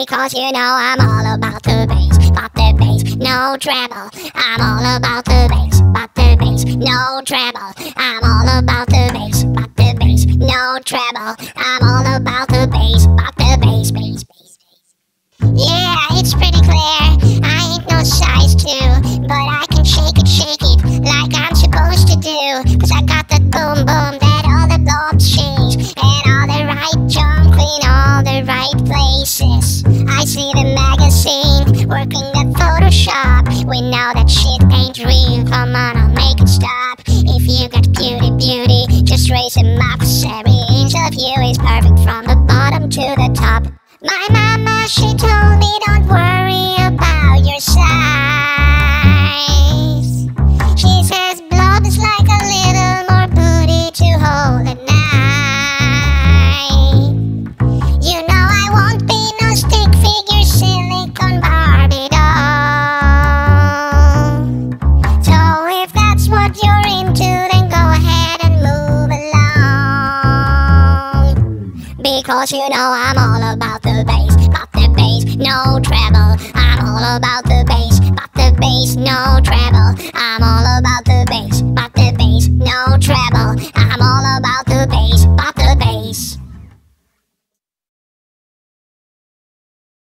because you know I'm all about the bass, pop the bass, no treble. I'm all about the bass, pop the bass, no treble. I'm all about the bass, pop the bass, no treble. I'm all about the bass, pop the bass, bass, bass, bass. Yeah, it's pretty clear. I ain't no size 2, but I can shake it like I'm supposed to do. 'Cause I got that boom boom that all the blobs change, and all the right jump in all the right places. I see the magazine working at Photoshop. We know that shit ain't real, come on, I'll make it stop. If you got beauty, just raise him up. Every inch of you is perfect from the bottom to the top. My mama, she told me don't worry about your size. She says blob is like a little more booty to hold at night. You know I won't be no stick figure silicone Barbie doll. So if that's what you're into, then go ahead and move along. Because you know I'm all about the bass, pop the bass, no treble. I'm all about the bass, pop the bass, no treble. I'm all about the